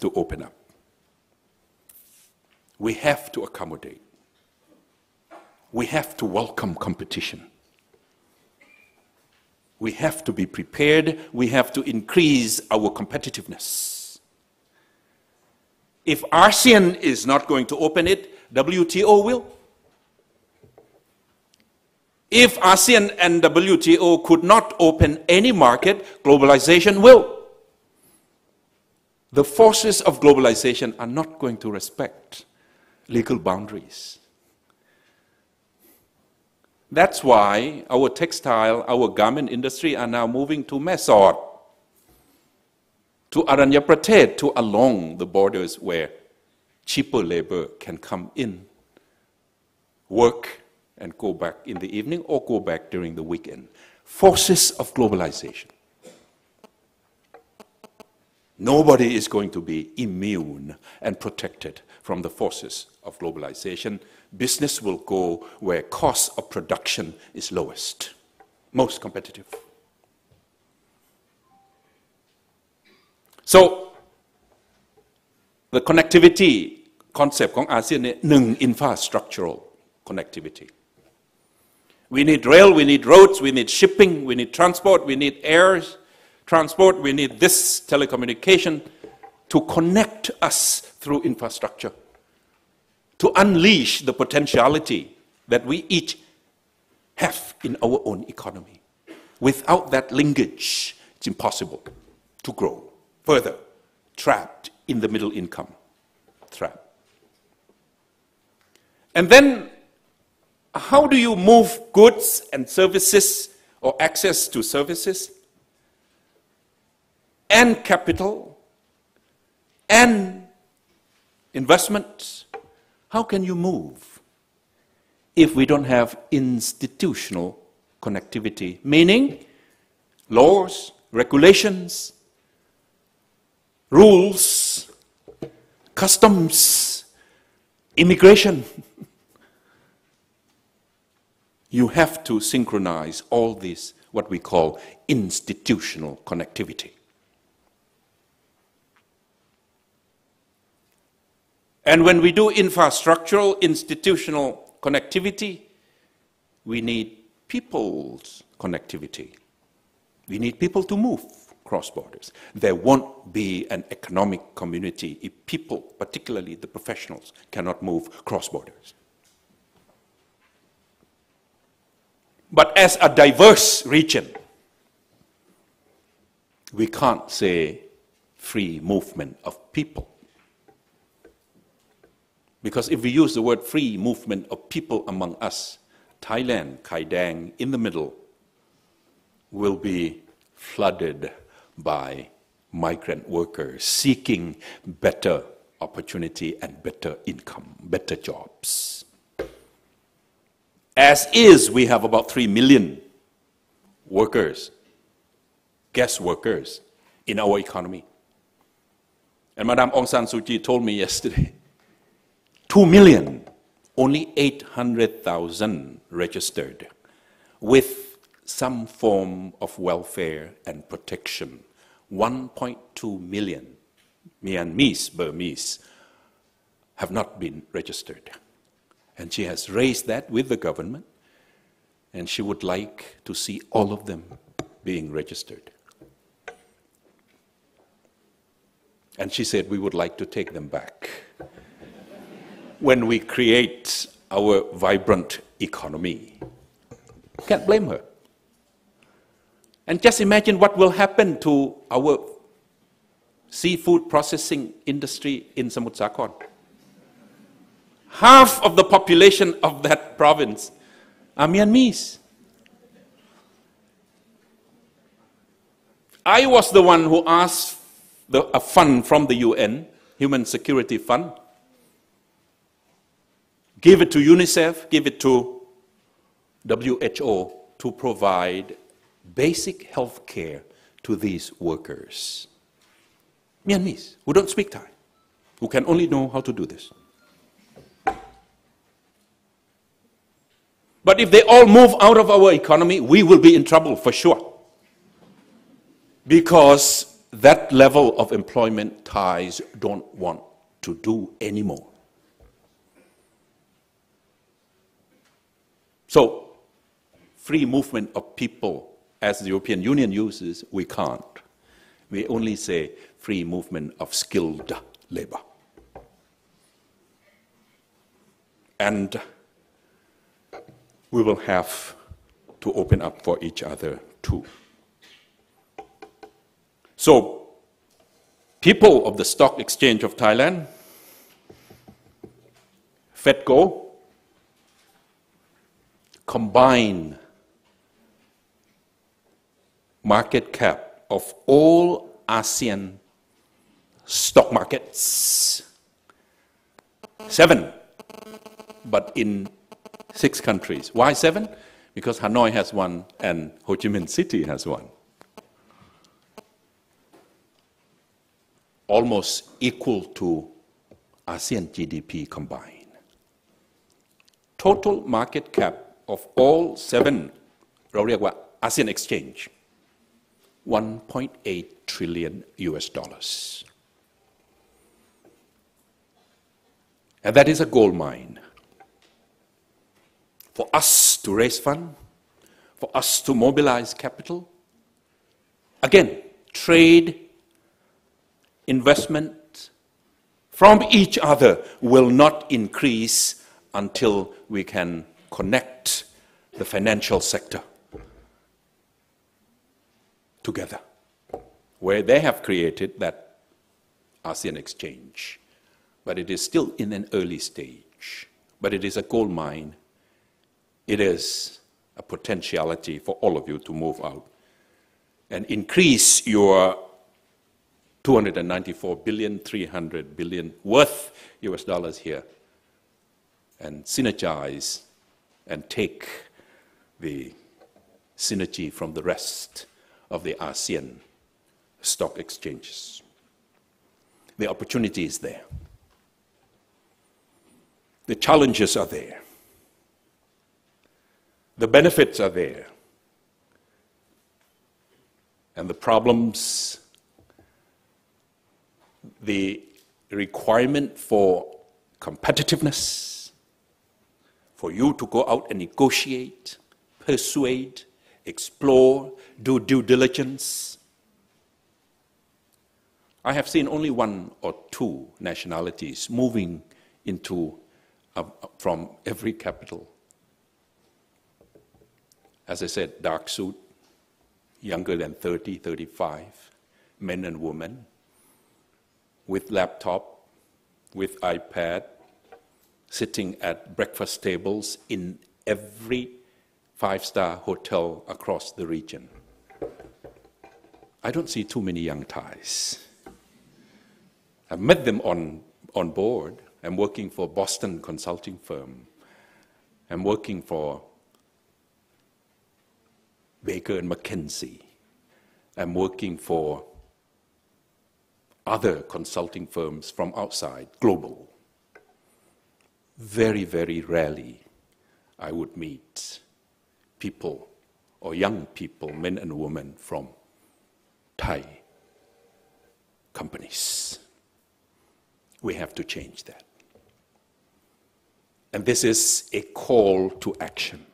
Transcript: To open up. We have to accommodate. We have to welcome competition. We have to be prepared. We have to increase our competitiveness. If ASEAN is not going to open it, WTO will. If ASEAN and WTO could not open any market, globalization will. The forces of globalization are not going to respect legal boundaries. That's why our textile, our garment industry are now moving to Mae Sot, to Aranyaprathet, to along the borders where cheaper labor can come in, work and go back in the evening or go back during the weekend. Forces of globalization. Nobody is going to be immune and protected from the forces of globalization. Business will go where cost of production is lowest, most competitive. So, the connectivity concept of ASEAN is infrastructural connectivity. We need rail, we need roads, we need shipping, we need transport, we need air transport, we need this telecommunication to connect us through infrastructure, to unleash the potentiality that we each have in our own economy. Without that linkage, it's impossible to grow further, trapped in the middle income trap. And then, how do you move goods and services or access to services and capital, and investment? How can you move if we don't have institutional connectivity? Meaning, laws, regulations, rules, customs, immigration. You have to synchronize all these, what we call institutional connectivity. And when we do infrastructural, institutional connectivity, we need people's connectivity. We need people to move cross borders. There won't be an economic community if people, particularly the professionals, cannot move cross borders. But as a diverse region, we can't say free movement of people. Because if we use the word free movement of people among us, Thailand, Kai Dang, in the middle, will be flooded by migrant workers seeking better opportunity and better income, better jobs. As is, we have about 3 million workers, guest workers, in our economy. And Madame Aung San Suu Kyi told me yesterday, 2 million, only 800,000 registered with some form of welfare and protection. 1.2 million Myanmarese, Burmese, have not been registered. And she has raised that with the government, and she would like to see all of them being registered. And she said, we would like to take them back when we create our vibrant economy. Can't blame her. And just imagine what will happen to our seafood processing industry in Samutsakon. Half of the population of that province are Myanmarese. I was the one who asked a fund from the UN, Human Security Fund, give it to UNICEF, give it to WHO to provide basic health care to these workers. Myanmarese, who don't speak Thai, who can only know how to do this. But if they all move out of our economy, we will be in trouble for sure. Because that level of employment Thais don't want to do anymore. So, free movement of people, as the European Union uses, we can't. We only say free movement of skilled labor. And we will have to open up for each other too. So, people of the Stock Exchange of Thailand, FETCO, combined market cap of all ASEAN stock markets, 7, but in 6 countries. Why 7? Because Hanoi has one and Ho Chi Minh City has one. Almost equal to ASEAN GDP combined. Total market cap of all 7 Roryagwa ASEAN exchange, $1.8 trillion. And that is a gold mine. For us to raise funds, for us to mobilize capital, again, trade, investment from each other will not increase until we can connect the financial sector together, where they have created that ASEAN exchange. But it is still in an early stage. But it is a gold mine. It is a potentiality for all of you to move out and increase your $294 billion, $300 billion worth US dollars here, and synergize and take the synergy from the rest of the ASEAN stock exchanges. The opportunity is there. The challenges are there. The benefits are there. And the problems, the requirement for competitiveness, for you to go out and negotiate, persuade, explore, do due diligence. I have seen only 1 or 2 nationalities moving into, from every capital. As I said, dark suit, younger than 30, 35, men and women, with laptop, with iPad, sitting at breakfast tables in every 5-star hotel across the region. I don't see too many young Thais. I've met them on board. I'm working for Boston Consulting Firm. I'm working for Baker and McKenzie. I'm working for other consulting firms from outside, global. Very, very rarely I would meet people or young people, men and women from Thai companies. We have to change that. And this is a call to action.